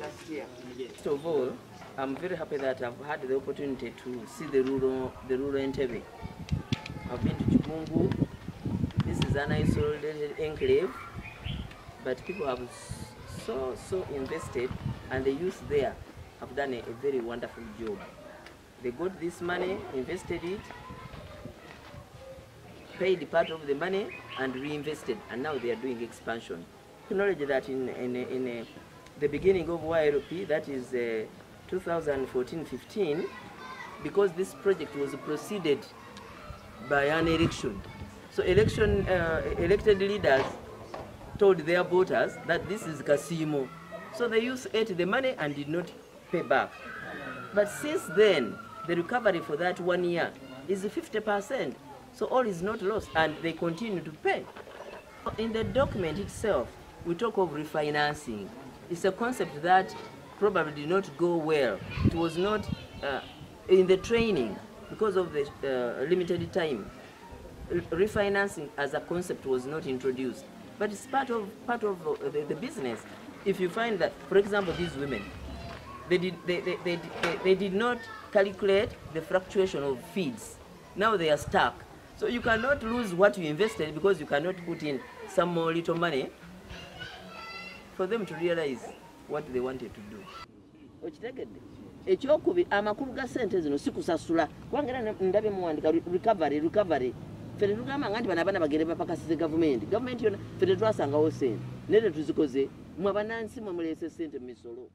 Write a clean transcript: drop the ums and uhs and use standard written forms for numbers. last year. First of all, I'm very happy that I've had the opportunity to see the rural Entebbe. I've been to Chikungu. This is an isolated enclave, but people have so invested, and the youth there have done a very wonderful job. They got this money, invested it, paid part of the money and reinvested, and now they are doing expansion. Acknowledge that in the beginning of YLP, that is 2014-15, because this project was preceded by an election. So elected leaders told their voters that this is Kasimo. So the youth ate the money and did not pay back. But since then, the recovery for that 1 year is 50%. So all is not lost, and they continue to pay. In the document itself, we talk of refinancing. It's a concept that probably did not go well. It was not in the training because of the limited time. Refinancing as a concept was not introduced, but it's part of the business. If you find that, for example, these women, they did not calculate the fluctuation of feeds. Now they are stuck. So you cannot lose what you invested because you cannot put in some more little money for them to realize what they wanted to do. Ekyokubi amakulu ga sente zino sikusasula kwangera ndabe muwandika recovery fere rugamba ngandi bana bana bagere bapakasize government yona fere twasanga wo sente nere tuzikoze mwa banansi mwa mulese sente misolo.